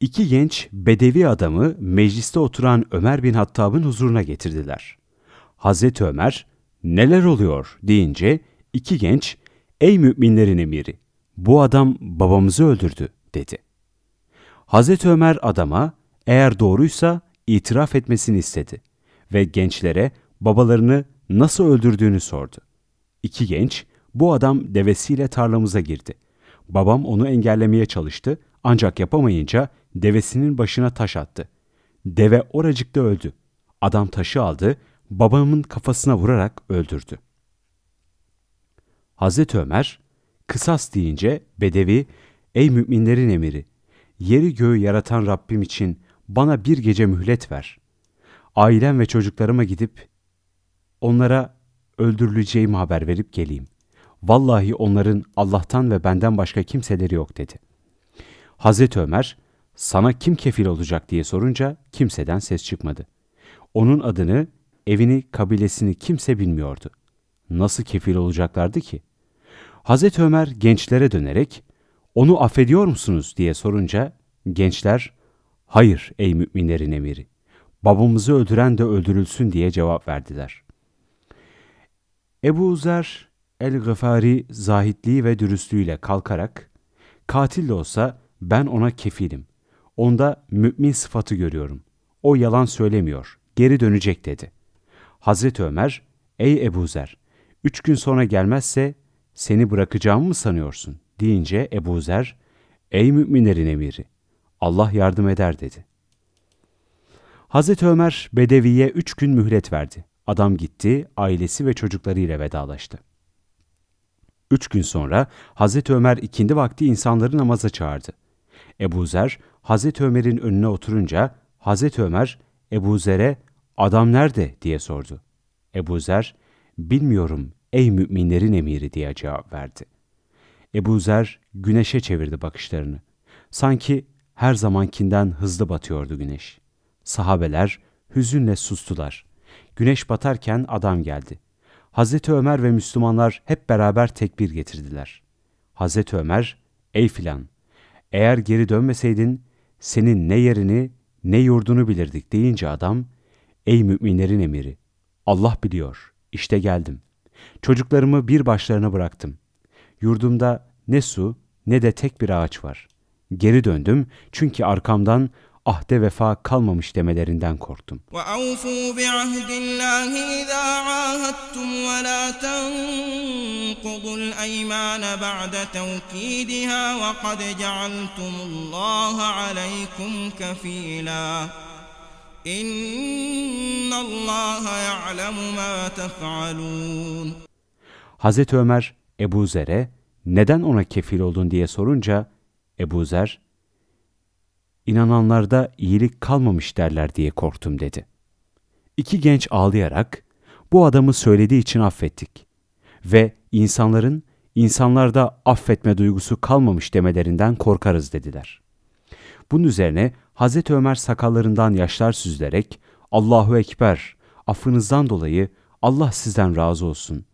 İki genç bedevi adamı mecliste oturan Ömer bin Hattab'ın huzuruna getirdiler. Hazreti Ömer, "Neler oluyor?" deyince iki genç, "Ey müminlerin emiri, bu adam babamızı öldürdü," dedi. Hazreti Ömer adama eğer doğruysa itiraf etmesini istedi ve gençlere babalarını nasıl öldürdüğünü sordu. İki genç, "Bu adam devesiyle tarlamıza girdi. Babam onu engellemeye çalıştı ancak yapamayınca devesinin başına taş attı. Deve oracıkta öldü. Adam taşı aldı, babamın kafasına vurarak öldürdü." Hazreti Ömer, kısas deyince bedevi, "Ey müminlerin emiri, yeri göğü yaratan Rabbim için bana bir gece mühlet ver. Ailem ve çocuklarıma gidip onlara öldürüleceğimi haber verip geleyim. Vallahi onların Allah'tan ve benden başka kimseleri yok," dedi. Hazreti Ömer, "Sana kim kefil olacak?" diye sorunca kimseden ses çıkmadı. Onun adını, evini, kabilesini kimse bilmiyordu. Nasıl kefil olacaklardı ki? Hazreti Ömer gençlere dönerek, "Onu affediyor musunuz?" diye sorunca gençler, "Hayır ey müminlerin emiri, babamızı öldüren de öldürülsün," diye cevap verdiler. Ebu Zer el-Gıfari zahitliği ve dürüstlüğüyle kalkarak, "Katil de olsa ben ona kefilim. Onda mümin sıfatı görüyorum. O yalan söylemiyor. Geri dönecek," dedi. Hazreti Ömer, "Ey Ebu Zer, 3 gün sonra gelmezse seni bırakacağımı mı sanıyorsun?" deyince Ebu Zer, "Ey müminlerin emiri, Allah yardım eder," dedi. Hazreti Ömer bedeviye 3 gün mühlet verdi. Adam gitti, ailesi ve çocuklarıyla vedalaştı. 3 gün sonra Hazreti Ömer ikindi vakti insanları namaza çağırdı. Ebu Zer, Hazreti Ömer'in önüne oturunca Hazreti Ömer, Ebu Zer'e "Adam nerede?" diye sordu. Ebu Zer, "Bilmiyorum ey müminlerin emiri," diye cevap verdi. Ebu Zer güneşe çevirdi bakışlarını. Sanki her zamankinden hızlı batıyordu güneş. Sahabeler hüzünle sustular. Güneş batarken adam geldi. Hazreti Ömer ve Müslümanlar hep beraber tekbir getirdiler. Hazreti Ömer, "Ey filan, eğer geri dönmeseydin senin ne yerini ne yurdunu bilirdik," deyince adam, "Ey müminlerin emiri, Allah biliyor, işte geldim. Çocuklarımı bir başlarına bıraktım. Yurdumda ne su ne de tek bir ağaç var. Geri döndüm çünkü arkamdan ahde vefa kalmamış demelerinden korktum." وَاَوْفُوا بِعَهْدِ اللّٰهِ اِذَا عَاهَدْتُمْ وَلَا تَنْقُضُوا الْاَيْمَانَ بَعْدَ تَوْكِيدِهَا وَقَدْ جَعَلْتُمُ اللّٰهَ عَلَيْكُمْ كَف۪يلًا اِنَّ اللّٰهَ يَعْلَمُ مَا تَفْعَلُونَ. Hazreti Ömer Ebu Zer'e "Neden ona kefil oldun?" diye sorunca Ebu Zer, "İnananlarda iyilik kalmamış derler diye korktum," dedi. İki genç ağlayarak, "Bu adamı söylediği için affettik ve insanlarda affetme duygusu kalmamış demelerinden korkarız," dediler. Bunun üzerine Hazreti Ömer sakallarından yaşlar süzülerek, "Allahu Ekber, affınızdan dolayı Allah sizden razı olsun.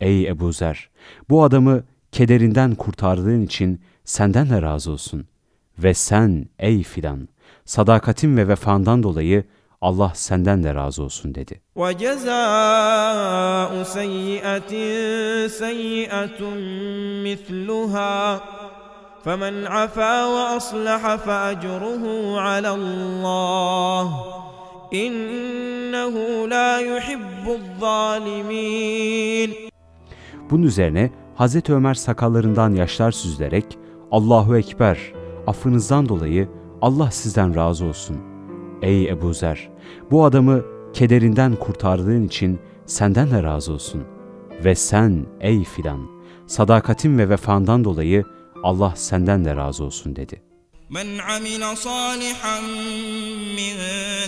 Ey Ebu Zer, bu adamı kederinden kurtardığın için senden de razı olsun. Ve sen ey filan, sadakatin ve vefandan dolayı Allah senden de razı olsun," dedi. وَجَزَاءُ سَيِّئَةٍ سَيِّئَةٌ مِثْلُهَا فَمَنْ عَفَا وَأَصْلَحَ فَأَجْرُهُ عَلَى اللّٰهِ اِنَّهُ لَا يُحِبُّ الظَّالِمِينَ. Bunun üzerine Hazreti Ömer sakallarından yaşlar süzülerek, "Allahu Ekber, affınızdan dolayı Allah sizden razı olsun. Ey Ebu Zer, bu adamı kederinden kurtardığın için senden de razı olsun. Ve sen ey filan, sadakatin ve vefandan dolayı Allah senden de razı olsun," dedi. "Men amile salihan min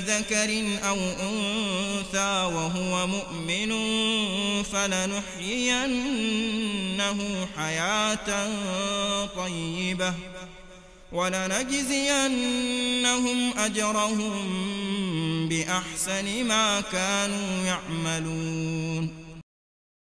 zekerin ev unsa ve huve mu'minun felenuhyiyennehu hayaten tayyibah. وَلَنَجْزِيَنَّهُمْ أَجْرَهُمْ بِأَحْسَنِ مَا كَانُوا يَعْمَلُونَ."